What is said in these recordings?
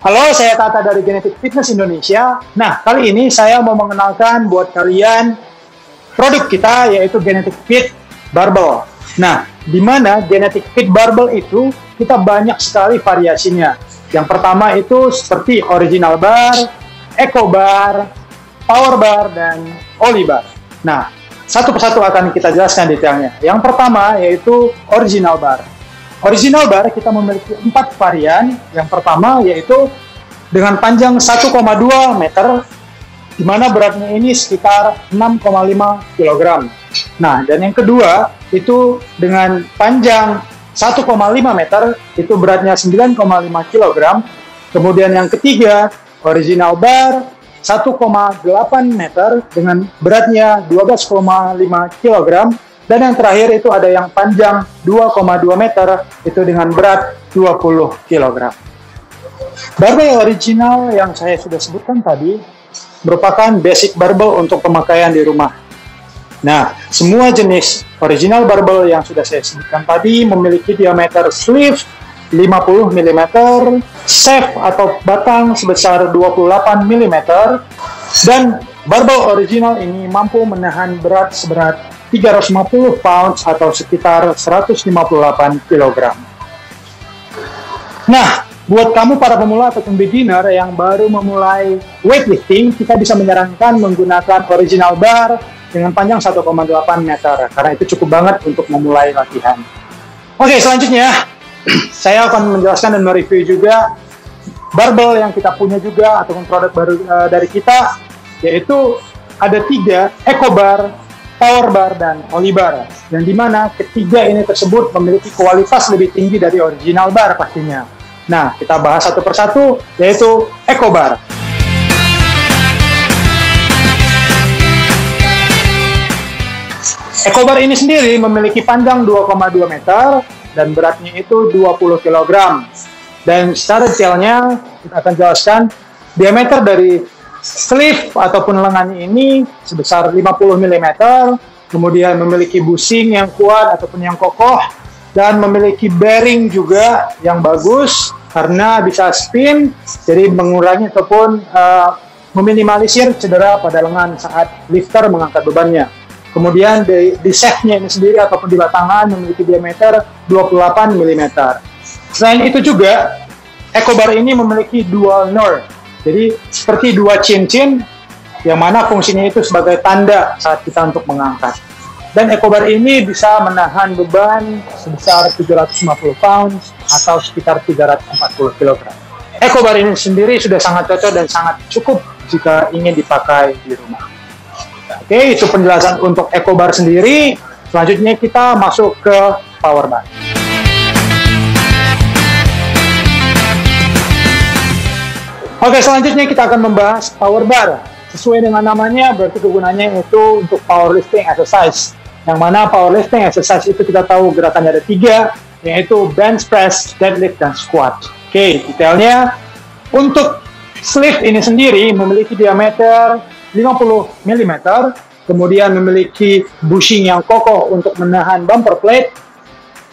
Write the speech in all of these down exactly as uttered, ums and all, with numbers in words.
Halo, saya Tata dari Genetix Fitness Indonesia. Nah, kali ini saya mau mengenalkan buat kalian produk kita, yaitu Genetix Fit Barbell. Nah, di mana Genetix Fit Barbell itu kita banyak sekali variasinya. Yang pertama itu seperti Original Bar, Eco Bar, Power Bar, dan Oly Bar. Nah, satu persatu akan kita jelaskan detailnya. Yang pertama yaitu Original Bar. Original Bar kita memiliki empat varian. Yang pertama yaitu dengan panjang satu koma dua meter, di mana beratnya ini sekitar enam koma lima kilogram. Nah, dan yang kedua itu dengan panjang satu koma lima meter, itu beratnya sembilan koma lima kilogram. Kemudian yang ketiga, Original Bar satu koma delapan meter dengan beratnya dua belas koma lima kilogram. Dan yang terakhir itu ada yang panjang dua koma dua meter, itu dengan berat dua puluh kilogram. Barbel original yang saya sudah sebutkan tadi merupakan basic barbel untuk pemakaian di rumah. Nah, semua jenis original barbel yang sudah saya sebutkan tadi memiliki diameter sleeve lima puluh milimeter, shaft atau batang sebesar dua puluh delapan milimeter, dan barbel original ini mampu menahan berat seberat tiga ratus lima puluh pounds atau sekitar seratus lima puluh delapan kilogram. Nah, buat kamu para pemula atau beginner yang baru memulai weightlifting, kita bisa menyarankan menggunakan Original Bar dengan panjang satu koma delapan meter, karena itu cukup banget untuk memulai latihan. Oke, selanjutnya saya akan menjelaskan dan mereview juga barbel yang kita punya juga, ataupun produk baru uh, dari kita, yaitu ada tiga, Eco Bar, Power Bar, dan Oly Bar, yang dimana ketiga ini tersebut memiliki kualitas lebih tinggi dari Original Bar pastinya. Nah, kita bahas satu persatu, yaitu Eco Bar. Eco Bar ini sendiri memiliki panjang dua koma dua meter dan beratnya itu dua puluh kilogram. Dan secara detailnya kita akan jelaskan diameter dari sleeve ataupun lengannya ini sebesar lima puluh milimeter, kemudian memiliki bushing yang kuat ataupun yang kokoh, dan memiliki bearing juga yang bagus karena bisa spin, jadi mengurangi ataupun uh, meminimalisir cedera pada lengan saat lifter mengangkat bebannya. Kemudian di, di shaftnya ini sendiri ataupun di batangan memiliki diameter dua puluh delapan milimeter. Selain itu juga Eco Bar ini memiliki dual nerd. Jadi seperti dua cincin yang mana fungsinya itu sebagai tanda saat kita untuk mengangkat. Dan Eco Bar ini bisa menahan beban sebesar tujuh ratus lima puluh pounds atau sekitar tiga ratus empat puluh kilogram. Eco Bar ini sendiri sudah sangat cocok dan sangat cukup jika ingin dipakai di rumah. Oke, itu penjelasan untuk Eco Bar sendiri. Selanjutnya kita masuk ke Power Bar. Oke, selanjutnya kita akan membahas Power Bar. Sesuai dengan namanya, berarti kegunaannya itu untuk powerlifting exercise. Yang mana powerlifting exercise itu kita tahu gerakannya ada tiga, yaitu bench press, deadlift, dan squat. Oke, detailnya untuk sleeve ini sendiri memiliki diameter lima puluh milimeter, kemudian memiliki bushing yang kokoh untuk menahan bumper plate,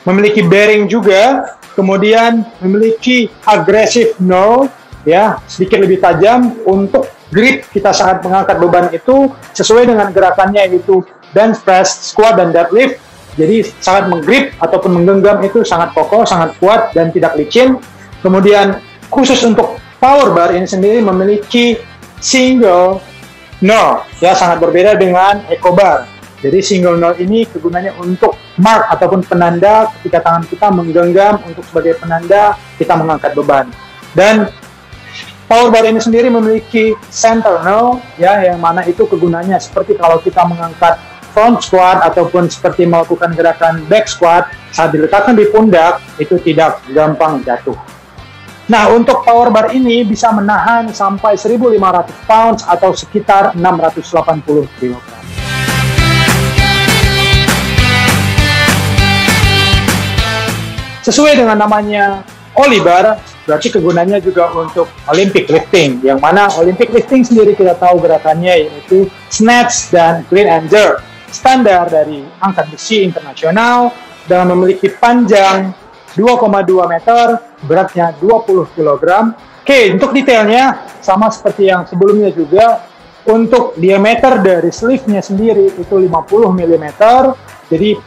memiliki bearing juga, kemudian memiliki aggressive knurl, ya, sedikit lebih tajam untuk grip kita saat mengangkat beban itu sesuai dengan gerakannya, yaitu bench press, squat, dan deadlift. Jadi sangat menggrip ataupun menggenggam itu sangat kokoh, sangat kuat, dan tidak licin. Kemudian khusus untuk Power Bar ini sendiri memiliki single knurl, ya, sangat berbeda dengan Eco Bar. Jadi single knurl ini kegunaannya untuk mark ataupun penanda ketika tangan kita menggenggam untuk sebagai penanda kita mengangkat beban. Dan Power Bar ini sendiri memiliki center knurl, ya, yang mana itu kegunaannya seperti kalau kita mengangkat front squat ataupun seperti melakukan gerakan back squat, saat diletakkan di pundak itu tidak gampang jatuh. Nah, untuk Power Bar ini bisa menahan sampai seribu lima ratus pounds atau sekitar enam ratus delapan puluh kilogram. Sesuai dengan namanya Oly Bar, berarti kegunaannya juga untuk Olympic lifting, yang mana Olympic lifting sendiri kita tahu gerakannya yaitu snatch dan clean and jerk, standar dari angkat besi internasional, dan memiliki panjang dua koma dua meter, beratnya dua puluh kilogram, Oke, untuk detailnya sama seperti yang sebelumnya juga. Untuk diameter dari sleeve-nya sendiri itu lima puluh milimeter, jadi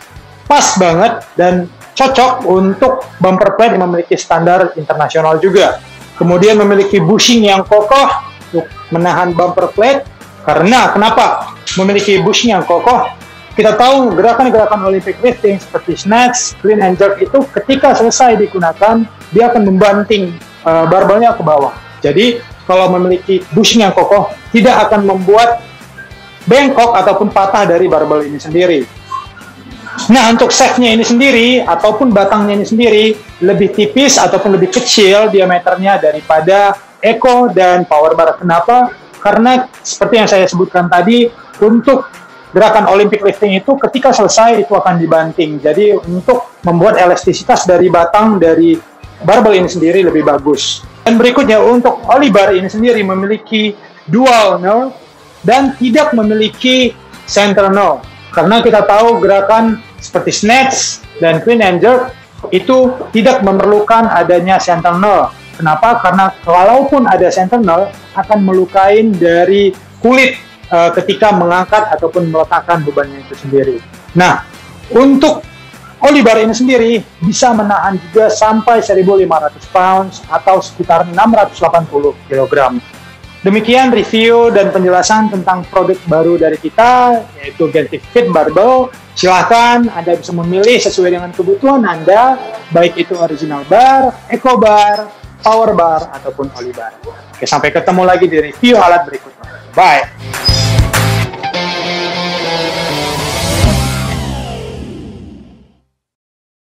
pas banget dan cocok untuk bumper plate yang memiliki standar internasional juga. Kemudian memiliki bushing yang kokoh untuk menahan bumper plate. Karena kenapa memiliki bushing yang kokoh? Kita tahu gerakan-gerakan Olympic lifting seperti snatch, clean and jerk itu ketika selesai digunakan dia akan membanting uh, barbelnya ke bawah. Jadi kalau memiliki bushing yang kokoh tidak akan membuat bengkok ataupun patah dari barbel ini sendiri. Nah, untuk shaft-nya ini sendiri ataupun batangnya ini sendiri lebih tipis ataupun lebih kecil diameternya daripada Eco dan Power Bar. Kenapa? Karena seperti yang saya sebutkan tadi, untuk gerakan Olympic lifting itu ketika selesai itu akan dibanting. Jadi untuk membuat elastisitas dari batang dari barbel ini sendiri lebih bagus. Dan berikutnya untuk Oly Bar ini sendiri memiliki dual nerve dan tidak memiliki center nerve. Karena kita tahu gerakan seperti snatch dan clean and jerk itu tidak memerlukan adanya center nerve. Kenapa? Karena walaupun ada center nerve akan melukain dari kulit e, ketika mengangkat ataupun meletakkan bebannya itu sendiri. Nah, untuk Oly Bar ini sendiri bisa menahan juga sampai seribu lima ratus pounds atau sekitar enam ratus delapan puluh kilogram. Demikian review dan penjelasan tentang produk baru dari kita, yaitu Genetix Fit Barbell. Silahkan Anda bisa memilih sesuai dengan kebutuhan Anda, baik itu Original Bar, Eco Bar, Power Bar, ataupun Oly Bar. Oke, sampai ketemu lagi di review alat berikutnya. Bye!